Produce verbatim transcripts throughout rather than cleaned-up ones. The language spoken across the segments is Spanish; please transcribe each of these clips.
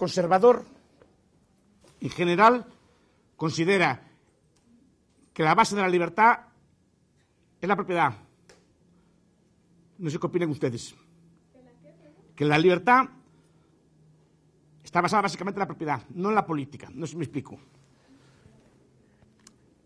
conservador, en general, considera que la base de la libertad es la propiedad. No sé qué opinan ustedes. Que la libertad está basada básicamente en la propiedad, no en la política. No sé si me explico.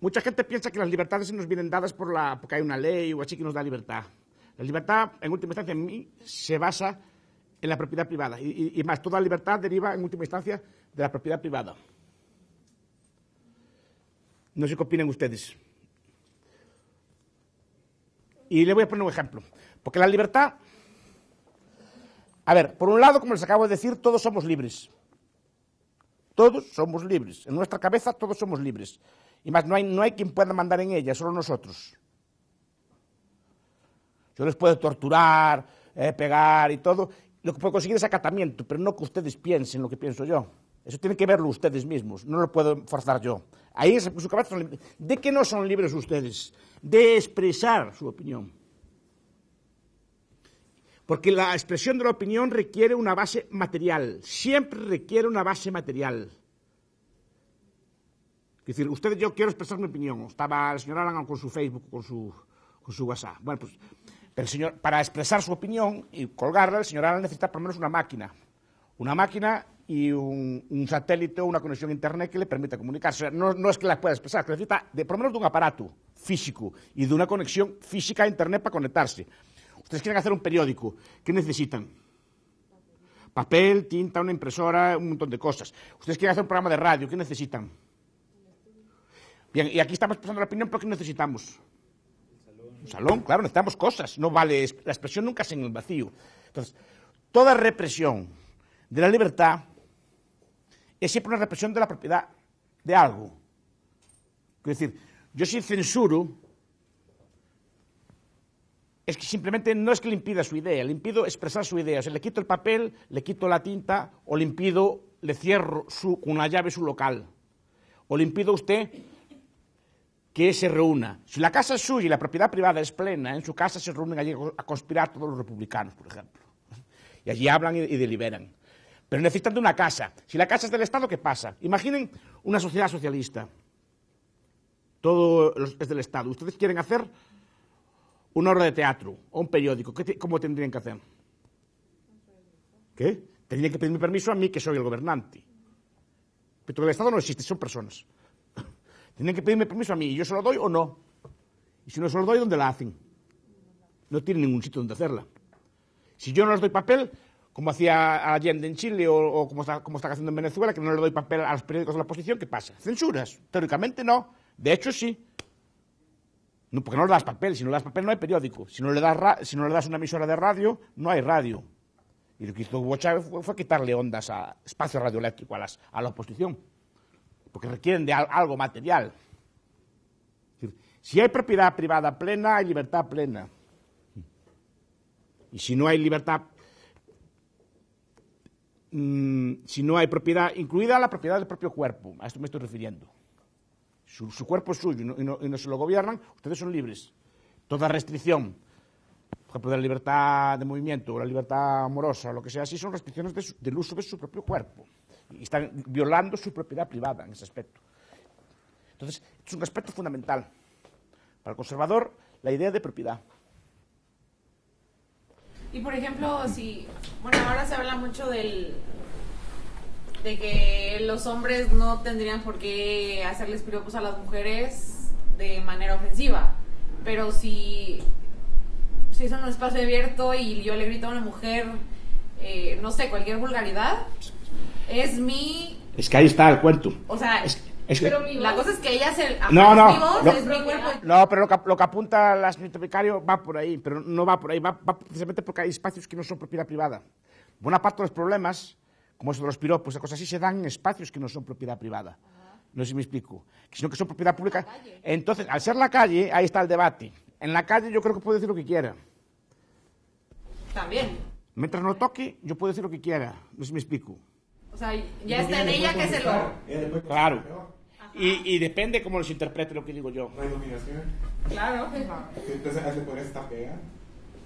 Mucha gente piensa que las libertades nos vienen dadas por la, porque hay una ley o así que nos da libertad. La libertad, en última instancia, en mí, se basa en la propiedad privada. Y, y, y más, toda libertad deriva, en última instancia, de la propiedad privada. No sé qué opinan ustedes. Y le voy a poner un ejemplo. Porque la libertad... A ver, por un lado, como les acabo de decir, todos somos libres. Todos somos libres. En nuestra cabeza todos somos libres. Y más, no hay, no hay quien pueda mandar en ella, solo nosotros. Yo les puedo torturar, eh, pegar y todo. Lo que puedo conseguir es acatamiento, pero no que ustedes piensen lo que pienso yo. Eso tienen que verlo ustedes mismos, no lo puedo forzar yo. Ahí en su cabeza son libres. ¿De qué no son libres ustedes? De expresar su opinión. Porque la expresión de la opinión requiere una base material. Siempre requiere una base material. Es decir, ustedes, yo quiero expresar mi opinión. Estaba la señora Alan con su Facebook, con su, con su WhatsApp. Bueno, pues, el señor, para expresar su opinión y colgarla, el señor Alan necesita por lo menos una máquina. Una máquina y un, un satélite o una conexión a internet que le permita comunicarse. O sea, no, no es que la pueda expresar, que necesita de, por lo menos de un aparato físico y de una conexión física a internet para conectarse. Ustedes quieren hacer un periódico, ¿qué necesitan? Papel, tinta, una impresora, un montón de cosas. Ustedes quieren hacer un programa de radio, ¿qué necesitan? Bien, y aquí estamos expresando la opinión, pero ¿qué necesitamos? Un salón. Un salón, claro, necesitamos cosas, no vale, la expresión nunca es en el vacío. Entonces, toda represión de la libertad es siempre una represión de la propiedad de algo. Es decir, yo si censuro... Es que simplemente no es que le impida su idea, le impido expresar su idea. O sea, le quito el papel, le quito la tinta, o le impido, le cierro su, con una llave su local. O le impido a usted que se reúna. Si la casa es suya y la propiedad privada es plena, en su casa se reúnen allí a conspirar todos los republicanos, por ejemplo. Y allí hablan y, y deliberan. Pero necesitan de una casa. Si la casa es del Estado, ¿qué pasa? Imaginen una sociedad socialista. Todo es del Estado. Ustedes quieren hacer... una obra de teatro o un periódico, ¿Qué te, ¿cómo tendrían que hacer? ¿Qué? Tendrían que pedirme permiso a mí, que soy el gobernante. Pero el Estado no existe, son personas. Tendrían que pedirme permiso a mí, ¿y yo se lo doy o no? Y si no se lo doy, ¿dónde la hacen? No tienen ningún sitio donde hacerla. Si yo no les doy papel, como hacía Allende en Chile o, o como, está, como está haciendo en Venezuela, que no le doy papel a los periódicos de la oposición, ¿qué pasa? ¿Censuras? Teóricamente no, de hecho sí. No, porque no le das papel, si no le das papel no hay periódico. Si no le das, si no le das una emisora de radio, no hay radio. Y lo que hizo Hugo Chávez fue, fue quitarle ondas a espacio radioeléctrico a, las, a la oposición, porque requieren de al, algo material. Es decir, si hay propiedad privada plena, hay libertad plena. Y si no hay libertad, mmm, si no hay propiedad, incluida la propiedad del propio cuerpo, a esto me estoy refiriendo. Su, su cuerpo es suyo y no, y, no, y no se lo gobiernan, ustedes son libres. Toda restricción, por ejemplo, de la libertad de movimiento o la libertad amorosa o lo que sea así, son restricciones de su, del uso de su propio cuerpo. Y están violando su propiedad privada en ese aspecto. Entonces, es un aspecto fundamental. Para el conservador, la idea de propiedad. Y, por ejemplo, si... Bueno, ahora se habla mucho del... de que los hombres no tendrían por qué hacerles piropos a las mujeres de manera ofensiva, pero si, si es un espacio abierto y yo le grito a una mujer, eh, no sé, cualquier vulgaridad, es mi... Es que ahí está el cuento. O sea, es, es que... la cosa es que ella se... No, no, vivos, lo, es mi cuerpo. No, pero lo que, lo que apunta la señorita Vicario va por ahí, pero no va por ahí, va, va precisamente porque hay espacios que no son propiedad privada. Buena parte de los problemas... como eso de los piropos, cosas así, se dan en espacios que no son propiedad privada. Ajá. No sé si me explico. Sino que son propiedad pública. Entonces, al ser la calle, ahí está el debate. En la calle yo creo que puedo decir lo que quiera. También. Mientras no toque, yo puedo decir lo que quiera. No sé si me explico. O sea, ya está en ella que se lo... Claro. Y, y depende cómo los interprete lo que digo yo. ¿La iluminación? Claro. Entonces, ¿se puede estar pegando?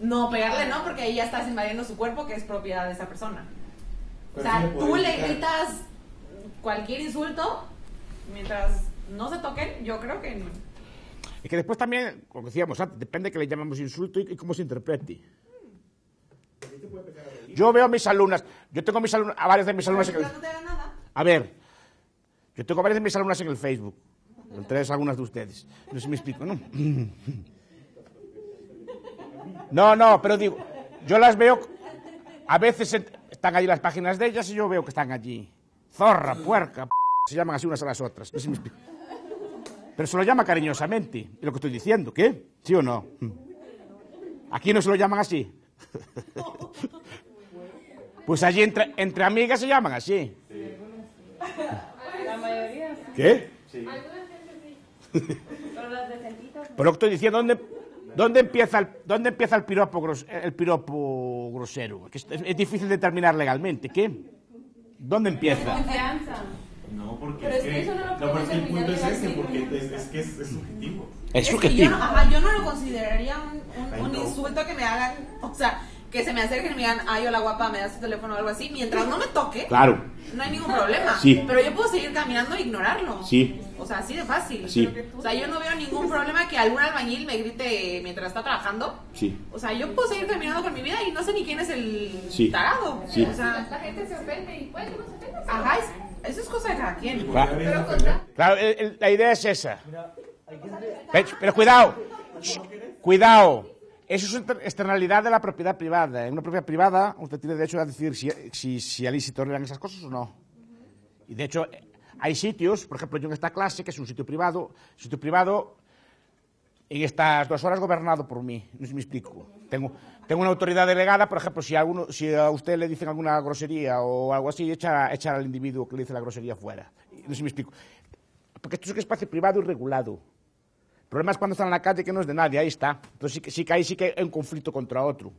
No, pegarle no, porque ahí ya estás invadiendo su cuerpo, que es propiedad de esa persona. O sea, tú le gritas cualquier insulto mientras no se toquen, yo creo que no. Es que después también, como decíamos antes, depende de que le llamamos insulto y, y cómo se interprete. Yo veo a mis alumnas, yo tengo a, mis alumnas, a varias de mis alumnas en el, a ver, yo tengo a varias de mis alumnas en el Facebook, entre ellas algunas de ustedes, no sé si me explico, ¿no? No, no, pero digo, yo las veo, a veces están allí las páginas de ellas y yo veo que están allí, zorra, puerca, p se llaman así unas a las otras, no sé si me explico. Pero se lo llama cariñosamente, es lo que estoy diciendo, ¿qué? ¿Sí o no? Aquí no se lo llaman así. Pues allí entre, entre amigas se llaman así. Sí. La mayoría sí. ¿Qué? Sí. Pero las decentitas. Pero lo que estoy diciendo, ¿dónde, dónde empieza el, dónde empieza el piropo, gros, el piropo grosero? Que es, es difícil determinar legalmente, ¿qué? ¿Dónde empieza? No, porque es que el punto es ese, porque es que es subjetivo. Es subjetivo. Yo no, ajá, yo no lo consideraría un, un, un insulto que me hagan, o sea, que se me acerquen y me digan, ay, hola guapa, me das tu teléfono o algo así, mientras no me toque, claro, no hay ningún problema. Sí. Pero yo puedo seguir caminando e ignorarlo. Sí. O sea, así de fácil. Sí. O sea, yo no veo ningún problema que algún albañil me grite mientras está trabajando. Sí. O sea, yo puedo seguir caminando con mi vida y no sé ni quién es el sí. tarado. Sí. O sea, la gente se ofende y puede que no se ofenda. Ajá, es, eso es cosa de cada quien. Claro, pero claro el, el, la idea es esa. Mira, que... Pero cuidado, cuidado. Eso es externalidad de la propiedad privada. En una propiedad privada usted tiene derecho a decidir si, si, si allí se toleran esas cosas o no. Y de hecho hay sitios, por ejemplo yo en esta clase, que es un sitio privado, sitio privado en estas dos horas gobernado por mí, no sé si me explico. Tengo, tengo una autoridad delegada, por ejemplo, si a, alguno, si a usted le dicen alguna grosería o algo así, echa, echa al individuo que le dice la grosería fuera. No sé si me explico. Porque esto es un espacio privado y regulado. El problema es cuando está en la calle que no es de nadie, ahí está. Entonces sí que, sí que ahí sí que hay un conflicto contra otro.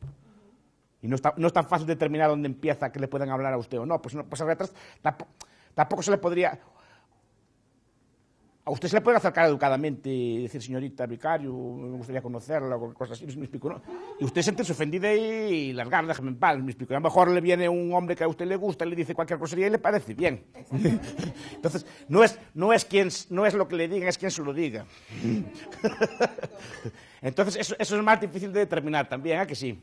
Y no, está, no es tan fácil determinar dónde empieza que le puedan hablar a usted o no. Pues, no, pues atrás tampoco, tampoco se le podría... A usted se le puede acercar educadamente y decir, señorita vicario, me gustaría conocerla o cosas así, no sé, me explico, ¿no? Y usted siente ofendida y largar, déjame en paz, me explico. Y a lo mejor le viene un hombre que a usted le gusta, le dice cualquier grosería y le parece bien. Entonces, no es, no es, quien, no es lo que le digan, es quien se lo diga. Entonces, eso, eso es más difícil de determinar también, ¿eh? Que sí.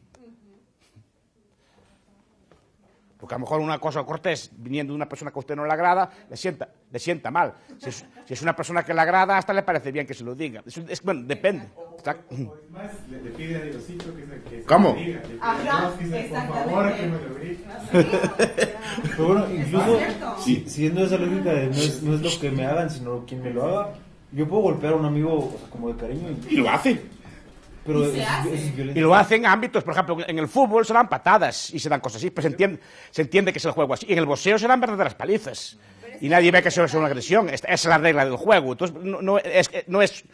Porque a lo mejor una cosa cortés, viniendo de una persona que a usted no le agrada, le sienta, le sienta mal. Si es, si es una persona que le agrada, hasta le parece bien que se lo diga. Es, es, bueno, depende. O, o, o, es más, le, le pide a Diosito que se, que se ¿Cómo? Le diga. Le pide Ajá, a Dios que se, por favor, que me lo grite. Pero bueno, incluso, si, siguiendo esa lógica de no es, no es lo que me hagan, sino quien me lo haga, yo puedo golpear a un amigo, o sea, como de cariño. Y, y lo hace. Pero y, es, es y lo hacen en ámbitos, por ejemplo, en el fútbol se dan patadas y se dan cosas así, pues se entiende, se entiende que es el juego así. Y en el boxeo se dan verdaderas palizas y nadie ve que eso es una agresión, esa es la regla del juego, entonces no, no, es, no, es,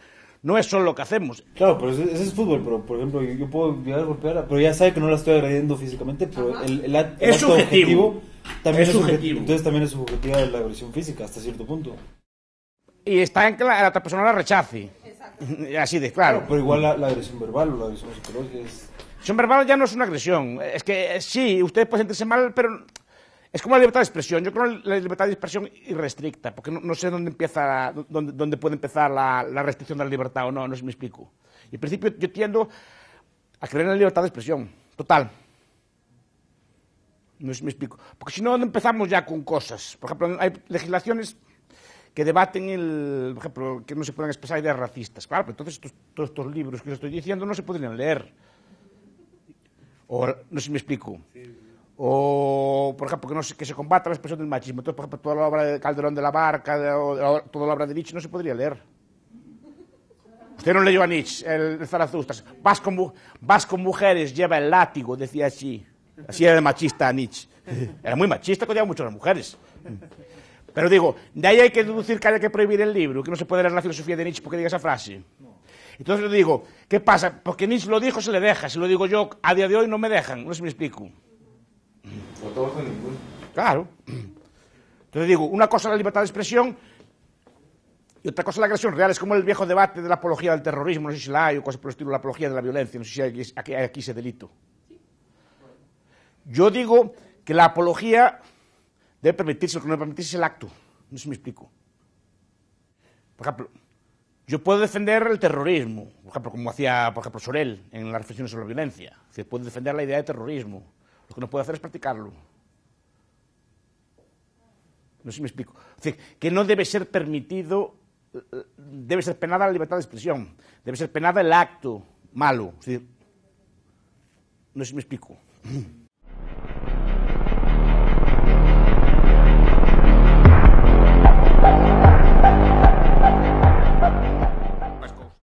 no es solo lo que hacemos. Claro, pero ese, ese es fútbol, pero por ejemplo yo, yo puedo llegar a golpear, pero ya sabe que no la estoy agrediendo físicamente, pero el, el, el acto es subjetivo, objetivo también es, es subjetivo, entonces también es subjetiva la agresión física hasta cierto punto. Y está en que la, la otra persona la rechace. Así de claro. Pero, pero igual la, la agresión verbal o la agresión psicológica es... La agresión verbal ya no es una agresión. Es que sí, usted puede sentirse mal, pero es como la libertad de expresión. Yo creo la libertad de expresión irrestricta, porque no, no sé dónde empieza, dónde, dónde puede empezar la, la restricción de la libertad o no, no sé si me explico. Y en principio yo tiendo a creer en la libertad de expresión, total. No sé si me explico. Porque si no, empezamos ya con cosas. Por ejemplo, hay legislaciones... que debaten, el, por ejemplo, que no se pueden expresar ideas racistas. Claro, pero entonces estos, todos estos libros que les estoy diciendo no se podrían leer. O, no sé si me explico. O, por ejemplo, que, no se, que se combata la expresión del machismo. Entonces, por ejemplo, toda la obra de Calderón de la Barca, de, de, toda la obra de Nietzsche, no se podría leer. Usted no leyó a Nietzsche, el, el Zaratustra. Vas con, vas con mujeres, lleva el látigo, decía así. Así era de machista Nietzsche. Era muy machista, que odiaba mucho a las mujeres. Pero digo, de ahí hay que deducir que hay que prohibir el libro, que no se puede leer la filosofía de Nietzsche porque diga esa frase. No. Entonces le digo, ¿qué pasa? Porque Nietzsche lo dijo, se le deja. Si lo digo yo, a día de hoy no me dejan. No sé si me explico. O todos o ninguno. Claro. Entonces digo, una cosa es la libertad de expresión y otra cosa es la agresión real. Es como el viejo debate de la apología del terrorismo, no sé si la hay o cosas por el estilo, la apología de la violencia. No sé si hay aquí, hay aquí ese delito. Yo digo que la apología... Debe permitirse, lo que no debe permitirse es el acto. No sé si me explico. Por ejemplo, yo puedo defender el terrorismo, por ejemplo, como hacía por ejemplo, Sorel en las reflexiones sobre la violencia. Es decir, puedo defender la idea de terrorismo. Lo que no puedo hacer es practicarlo. No sé si me explico. Es decir, que no debe ser permitido, debe ser penada la libertad de expresión, debe ser penada el acto malo. Es decir, no sé si me explico.